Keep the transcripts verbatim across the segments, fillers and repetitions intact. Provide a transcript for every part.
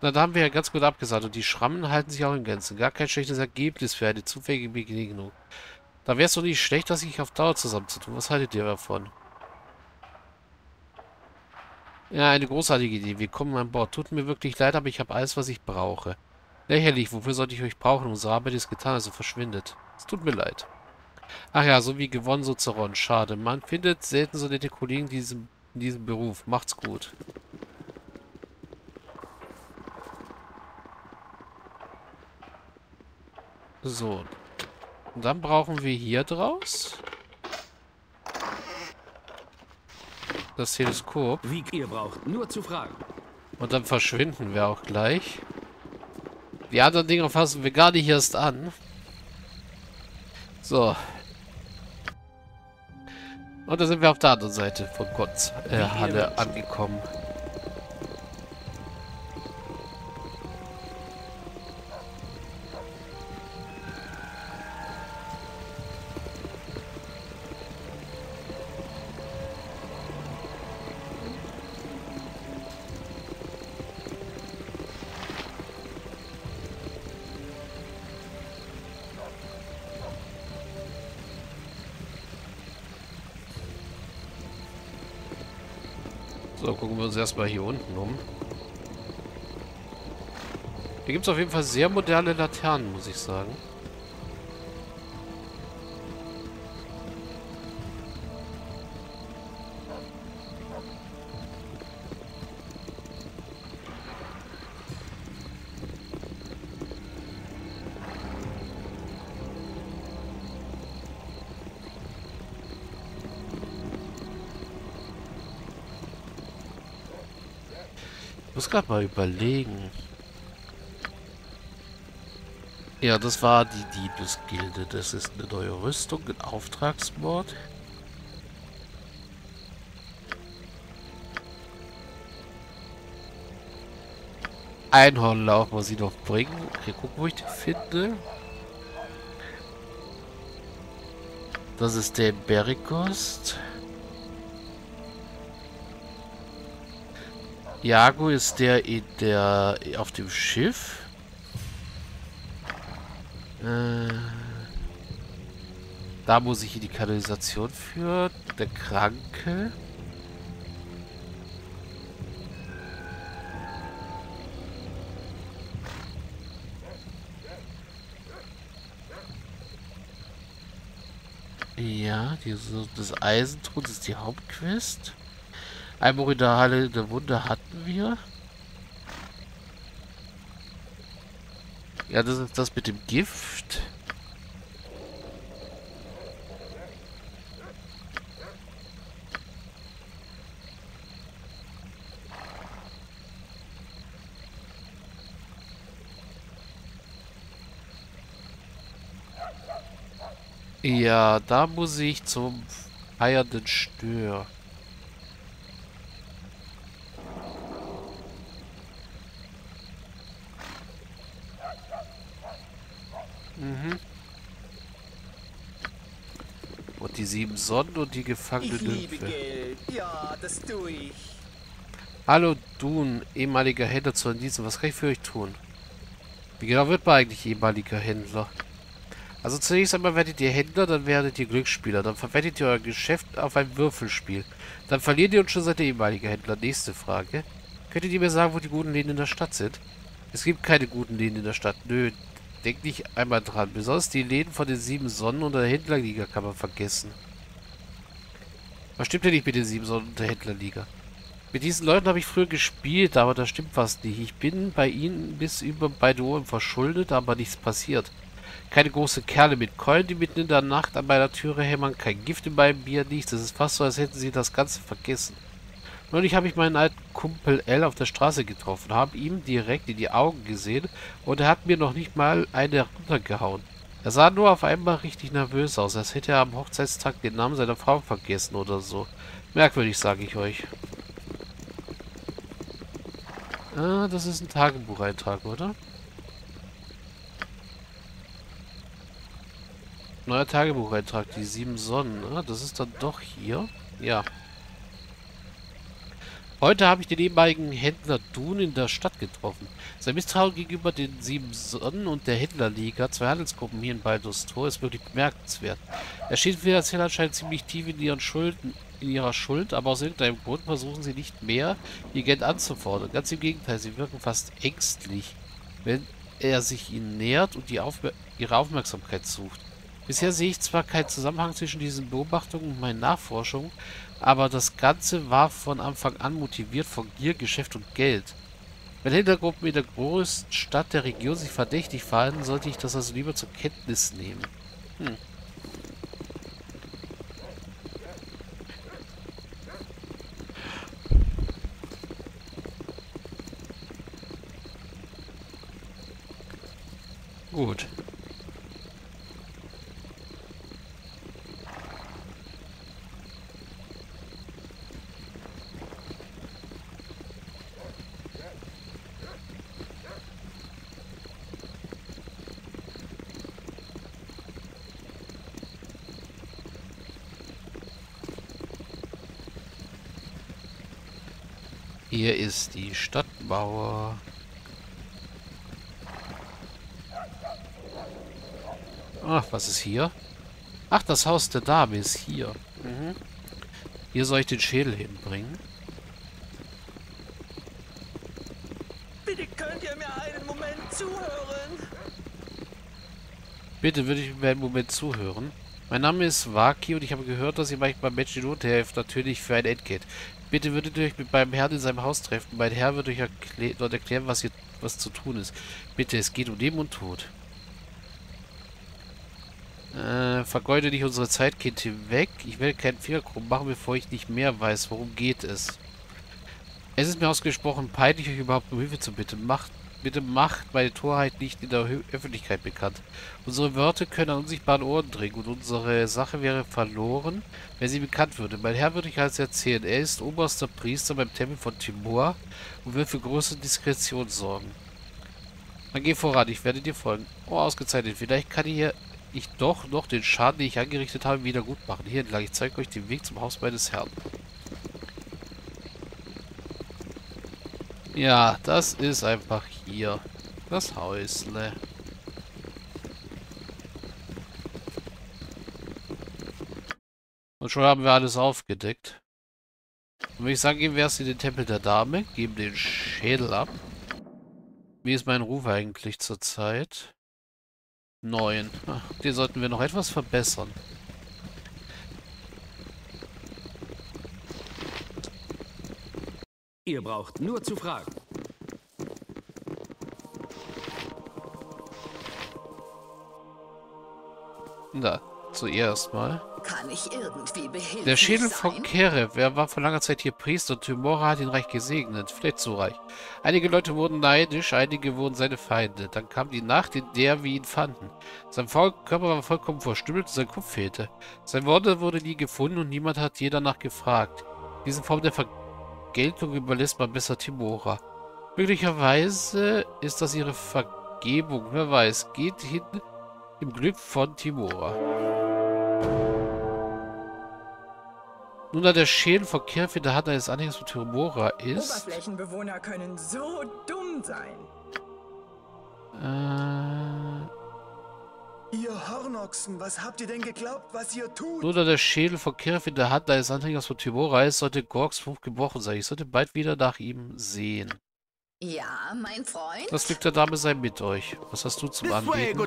Na, da haben wir ja ganz gut abgesagt. Und die Schrammen halten sich auch in Grenzen. Gar kein schlechtes Ergebnis für eine zufällige Begegnung. Da wäre es doch nicht schlecht, das sich auf Dauer zusammenzutun. Was haltet ihr davon? Ja, eine großartige Idee. Wir kommen an Bord. Tut mir wirklich leid, aber ich habe alles, was ich brauche. Lächerlich. Wofür sollte ich euch brauchen? Unsere Arbeit ist getan, also verschwindet. Es tut mir leid. Ach ja, so wie gewonnen, so zerronnen. Schade. Man findet selten so nette Kollegen diesem, in diesem Beruf. Macht's gut. So. Und dann brauchen wir hier draus das Teleskop. Wie ihr braucht, nur zu fragen. Und dann verschwinden wir auch gleich. Die anderen Dinger fassen wir gar nicht erst an. So. Und da sind wir auf der anderen Seite von Gott äh, Halle angekommen. So, gucken wir uns erstmal hier unten um. Hier gibt es auf jeden Fall sehr moderne Laternen, muss ich sagen. Ich muss gerade mal überlegen. Ja, das war die Diebesgilde. Das ist eine neue Rüstung, ein Auftragsmord. Einhornlauch muss ich noch bringen. Okay, gucken, wo ich den finde. Das ist der Berikost. Jago ist der, der auf dem Schiff. Äh, da muss ich in die Kanalisation führen. Der Kranke. Ja, dieses, das Eisentron ist die Hauptquest. Einmal in der Halle in der Wunde hatten wir. Ja, das ist das mit dem Gift. Ja, da muss ich zum feiernden Stör. Die sieben Sonnen und die gefangene Nymphe. Ja, das tue ich. Hallo, Dun, ehemaliger Händler zu Indizien. Was kann ich für euch tun? Wie genau wird man eigentlich ehemaliger Händler? Also zunächst einmal werdet ihr Händler, dann werdet ihr Glücksspieler. Dann verwendet ihr euer Geschäft auf ein Würfelspiel. Dann verliert ihr und schon seid ihr ehemaliger Händler. Nächste Frage. Könntet ihr mir sagen, wo die guten Läden in der Stadt sind? Es gibt keine guten Läden in der Stadt. Nö. Denkt nicht einmal dran. Besonders die Läden von den sieben Sonnen und der Händlerliga kann man vergessen. Was stimmt denn nicht mit den sieben Sonnen und der Händlerliga? Mit diesen Leuten habe ich früher gespielt, aber da stimmt was nicht. Ich bin bei ihnen bis über beide Ohren verschuldet, aber nichts passiert. Keine großen Kerle mit Keulen, die mitten in der Nacht an meiner Türe hämmern. Kein Gift in meinem Bier, nichts. Es ist fast so, als hätten sie das Ganze vergessen. Neulich habe ich meinen alten Kumpel L auf der Straße getroffen, habe ihm direkt in die Augen gesehen und er hat mir noch nicht mal eine runtergehauen. Er sah nur auf einmal richtig nervös aus, als hätte er am Hochzeitstag den Namen seiner Frau vergessen oder so. Merkwürdig, sage ich euch. Ah, das ist ein Tagebucheintrag, oder? Neuer Tagebucheintrag, die sieben Sonnen. Ah, das ist dann doch hier. Ja. Heute habe ich den ehemaligen Händler Dun in der Stadt getroffen. Sein Misstrauen gegenüber den Sieben Sonnen und der Händlerliga, zwei Handelsgruppen hier in Baldur's Tor, ist wirklich bemerkenswert. Er steht finanziell anscheinend ziemlich tief in ihren Schulden, in ihrer Schuld, aber aus irgendeinem Grund versuchen sie nicht mehr, ihr Geld anzufordern. Ganz im Gegenteil, sie wirken fast ängstlich, wenn er sich ihnen nähert und die Aufmer- ihre Aufmerksamkeit sucht. Bisher sehe ich zwar keinen Zusammenhang zwischen diesen Beobachtungen und meinen Nachforschungen, aber das Ganze war von Anfang an motiviert von Gier, Geschäft und Geld. Wenn Händlergruppen in der größten Stadt der Region sich verdächtig verhalten, sollte ich das also lieber zur Kenntnis nehmen. Hm. Gut. Hier ist die Stadtmauer. Ach, was ist hier? Ach, das Haus der Dame ist hier. Mhm. Hier soll ich den Schädel hinbringen. Bitte könnt ihr mir einen Moment zuhören? Bitte würde ich mir einen Moment zuhören. Mein Name ist Waki und ich habe gehört, dass ihr manchmal Menschen in Not helft, natürlich für ein Entgelt. Bitte würdet ihr euch mit meinem Herrn in seinem Haus treffen. Mein Herr wird euch erklä dort erklären, was hier was zu tun ist. Bitte, es geht um Leben und Tod. Äh, vergeude nicht unsere Zeit, geht hinweg. Ich werde keinen Fehler krumm machen, bevor ich nicht mehr weiß, worum geht es. Es ist mir ausgesprochen peinlich, euch überhaupt um Hilfe zu bitten. Macht, bitte macht meine Torheit nicht in der Hö- Öffentlichkeit bekannt. Unsere Wörter können an unsichtbaren Ohren dringen und unsere Sache wäre verloren, wenn sie bekannt würde. Mein Herr würde ich alles erzählen. Er ist oberster Priester beim Tempel von Timur und wird für große Diskretion sorgen. Dann geh voran, ich werde dir folgen. Oh, ausgezeichnet. Vielleicht kann ich hier... ich doch noch den Schaden, den ich angerichtet habe, wieder gut machen. Hier entlang, ich zeige euch den Weg zum Haus meines Herrn. Ja, das ist einfach hier. Das Häusle. Und schon haben wir alles aufgedeckt. Und würde ich sagen, gehen wir erst in den Tempel der Dame, geben den Schädel ab. Wie ist mein Ruf eigentlich zurzeit? neun. Den sollten wir noch etwas verbessern. Ihr braucht nur zu fragen. Na, zuerst mal. Kann ich irgendwie behilflich Der Schädel sein? Von Kerev. Er war vor langer Zeit hier Priester und Tymora hat ihn reich gesegnet. Vielleicht zu reich. Einige Leute wurden neidisch, einige wurden seine Feinde. Dann kam die Nacht, in der wir ihn fanden. Sein Körper war vollkommen verstümmelt und sein Kopf fehlte. Sein Wort wurde nie gefunden und niemand hat je danach gefragt. Diese Form der Vergeltung überlässt man besser Tymora. Möglicherweise ist das ihre Vergebung. Wer weiß. Geht hin im Glück von Tymora. Nun, da der Schädel von Kirf in der Hand eines Anhängers von Tymora ist... Oberflächenbewohner können so dumm sein. Äh... Ihr Hornochsen, was habt ihr denn geglaubt, was ihr tut? Nun, da der Schädel von Kirf in der Hand eines Anhängers von Tymora ist, sollte Gorgs Fluch gebrochen sein. Ich sollte bald wieder nach ihm sehen. Ja, mein Freund? Das Glück der Dame sei mit euch. Was hast du zum Anbieten?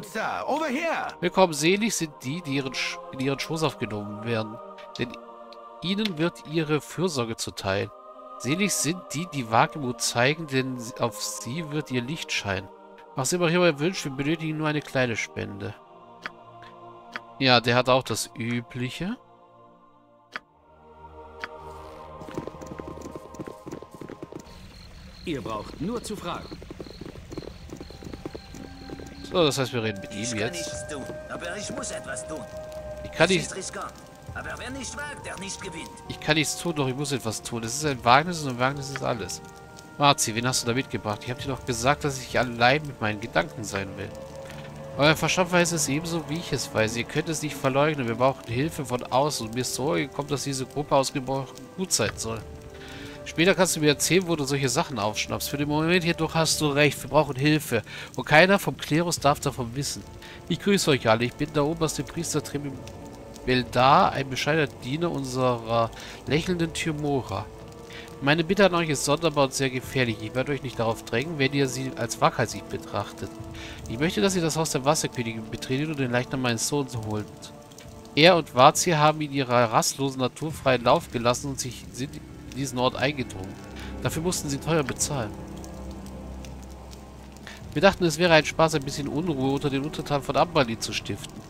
Willkommen, selig sind die, die ihren Sch in ihren Schoß aufgenommen werden. Denn ihnen wird ihre Fürsorge zuteil. Selig sind die, die Wagemut zeigen, denn auf sie wird ihr Licht scheinen. Was immer ihr wünscht, wir benötigen nur eine kleine Spende. Ja, der hat auch das Übliche. Ihr braucht nur zu fragen. So, das heißt, wir reden mit ihm jetzt. Ich kann nichts tun, aber ich muss etwas tun. Ich kann nichts tun, doch ich muss etwas tun. Es ist ein Wagnis und ein Wagnis ist alles. Marzi, wen hast du da mitgebracht? Ich habe dir doch gesagt, dass ich allein mit meinen Gedanken sein will. Euer Verstand weiß es ebenso, wie ich es weiß. Ihr könnt es nicht verleugnen. Wir brauchen Hilfe von außen. Und mir ist so gekommen, dass diese Gruppe ausgebrochen gut sein soll. Später kannst du mir erzählen, wo du solche Sachen aufschnappst. Für den Moment jedoch hast du recht. Wir brauchen Hilfe. Und keiner vom Klerus darf davon wissen. Ich grüße euch alle. Ich bin der oberste Priester Tremain Beldar, ein bescheidener Diener unserer lächelnden Tymora. Meine Bitte an euch ist sonderbar und sehr gefährlich. Ich werde euch nicht darauf drängen, wenn ihr sie als waghalsig betrachtet. Ich möchte, dass ihr das Haus der Wasserkönigin betretet und den Leichnam meines Sohns holt. Er und Vazir haben in ihrer rastlosen Natur freien Lauf gelassen und sich sind in diesen Ort eingedrungen. Dafür mussten sie teuer bezahlen. Wir dachten, es wäre ein Spaß, ein bisschen Unruhe unter den Untertanen von Ambali zu stiften.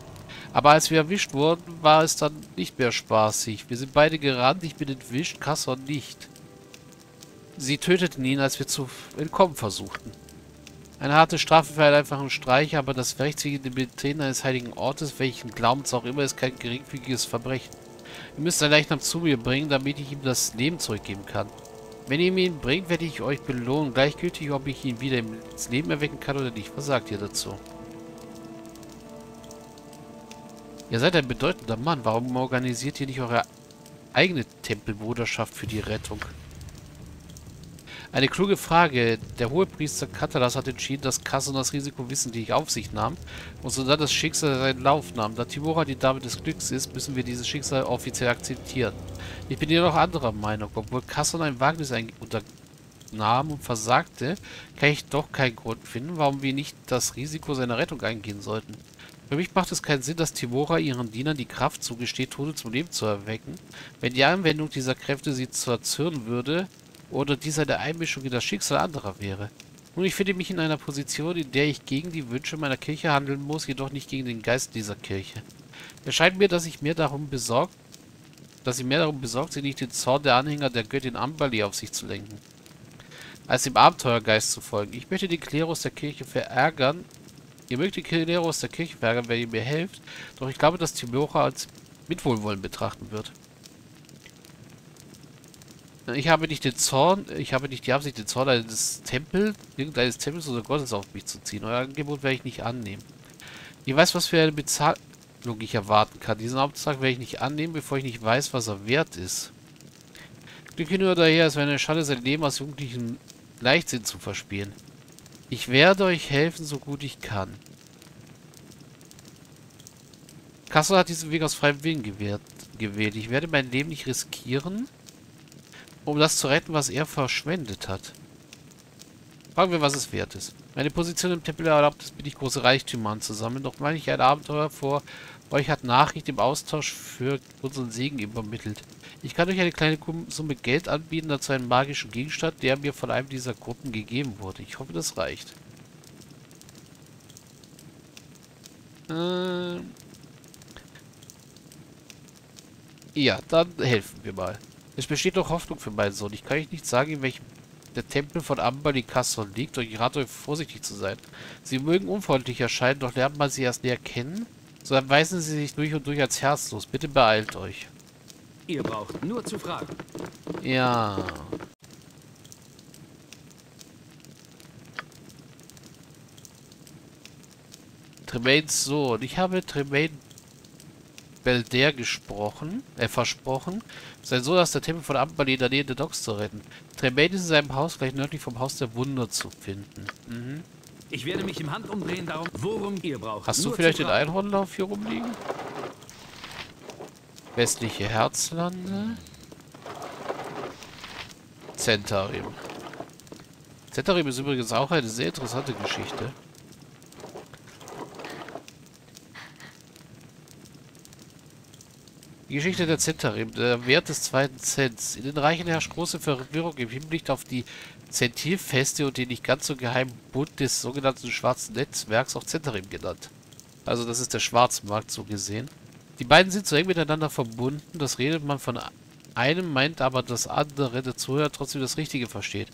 Aber als wir erwischt wurden, war es dann nicht mehr spaßig. Wir sind beide gerannt, ich bin entwischt, Kasson nicht. Sie töteten ihn, als wir zu entkommen versuchten. Eine harte Strafe für einen einfachen Streich, aber das rechtswidrige Betreten eines heiligen Ortes, welchen Glaubens auch immer, ist kein geringfügiges Verbrechen. Ihr müsst ein Leichnam zu mir bringen, damit ich ihm das Leben zurückgeben kann. Wenn ihr mir ihn bringt, werde ich euch belohnen, gleichgültig, ob ich ihn wieder ins Leben erwecken kann oder nicht. Was sagt ihr dazu? Ihr seid ein bedeutender Mann. Warum organisiert ihr nicht eure eigene Tempelbruderschaft für die Rettung? Eine kluge Frage. Der Hohepriester Katalas hat entschieden, dass Kasson das Risiko wissentlich auf sich nahm und sodann das Schicksal seinen Lauf nahm. Da Timur die Dame des Glücks ist, müssen wir dieses Schicksal offiziell akzeptieren. Ich bin jedoch anderer Meinung. Obwohl Kasson ein Wagnis unternahm und versagte, kann ich doch keinen Grund finden, warum wir nicht das Risiko seiner Rettung eingehen sollten. Für mich macht es keinen Sinn, dass Timur ihren Dienern die Kraft zugesteht, Tote zum Leben zu erwecken. Wenn die Anwendung dieser Kräfte sie zu erzürnen würde, oder dies eine Einmischung in das Schicksal anderer wäre. Nun, ich finde mich in einer Position, in der ich gegen die Wünsche meiner Kirche handeln muss, jedoch nicht gegen den Geist dieser Kirche. Es scheint mir, dass ich mir darum besorgt, dass sie mehr darum besorgt sind, nicht den Zorn der Anhänger der Göttin Ambali auf sich zu lenken, als dem Abenteuergeist zu folgen. Ich möchte den Klerus der Kirche verärgern. Ihr mögt den Klerus der Kirche verärgern, wenn ihr mir helft, doch ich glaube, dass Tymora als Mitwohlwollen betrachten wird. Ich habe nicht den Zorn, ich habe nicht die Absicht, den Zorn eines Tempels, irgendeines Tempels oder Gottes auf mich zu ziehen. Euer Angebot werde ich nicht annehmen. Ich weiß, was für eine Bezahlung ich erwarten kann. Diesen Auftrag werde ich nicht annehmen, bevor ich nicht weiß, was er wert ist. Glück hin oder her, es wäre eine Schande, sein Leben aus jugendlichem Leichtsinn zu verspielen. Ich werde euch helfen, so gut ich kann. Kasson hat diesen Weg aus freiem Willen gewählt. Ich werde mein Leben nicht riskieren, um das zu retten, was er verschwendet hat. Fragen wir, was es wert ist. Meine Position im Tempel erlaubt es mir nicht, große Reichtümer anzusammeln, doch manch ein Abenteuer vor euch hat Nachricht im Austausch für unseren Segen übermittelt. Ich kann euch eine kleine Summe Geld anbieten, dazu einen magischen Gegenstand, der mir von einem dieser Gruppen gegeben wurde. Ich hoffe, das reicht. Ähm ja, dann helfen wir mal. Es besteht noch Hoffnung für meinen Sohn. Ich kann euch nicht sagen, in welchem der Tempel von Ambali Kasson liegt, und ich rate euch, vorsichtig zu sein. Sie mögen unfreundlich erscheinen, doch lernt man sie erst näher kennen, so erweisen sie sich durch und durch als herzlos. Bitte beeilt euch. Ihr braucht nur zu fragen. Ja. Tremains Sohn. Ich habe Tremain Belder gesprochen, äh, versprochen, sein Sohn aus der Tempel von Ambali in der Nähe der Docks zu retten. Tremain ist in seinem Haus gleich nördlich vom Haus der Wunder zu finden. Mhm. Ich werde mich im Handumdrehen darum, worum ihr braucht. Hast du vielleicht den Einhornlauf hier rumliegen? Westliche Herzlande. Zhentarim. Zhentarim ist übrigens auch eine sehr interessante Geschichte. Die Geschichte der Zhentarim, der Wert des zweiten Zents. In den Reichen herrscht große Verwirrung im Hinblick auf die Zentilfeste und den nicht ganz so geheimen Bund des sogenannten schwarzen Netzwerks, auch Zhentarim genannt. Also das ist der Schwarzmarkt, so gesehen. Die beiden sind so eng miteinander verbunden, das redet man von einem, meint aber das andere, der Zuhörer trotzdem das Richtige versteht.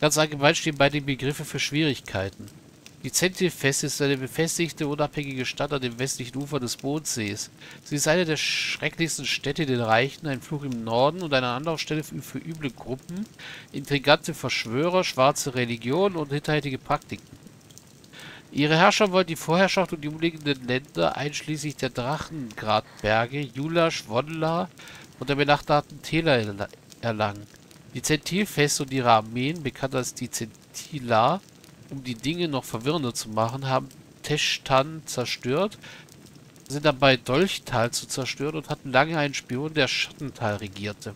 Ganz allgemein stehen beide Begriffe für Schwierigkeiten. Die Zhentilfeste ist eine befestigte, unabhängige Stadt an dem westlichen Ufer des Bodensees. Sie ist eine der schrecklichsten Städte den Reichen, ein Fluch im Norden und eine Anlaufstelle für üble Gruppen, intrigante Verschwörer, schwarze Religionen und hinterhältige Praktiken. Ihre Herrscher wollen die Vorherrschaft und die umliegenden Länder, einschließlich der Drachengradberge, Jula, Schwonla und der benachbarten Täler erlangen. Die Zentilfeste und ihre Armeen, bekannt als die Zentila, um die Dinge noch verwirrender zu machen, haben Teshtan zerstört, sind dabei Dolchtal zu zerstören und hatten lange einen Spion, der Schattental regierte.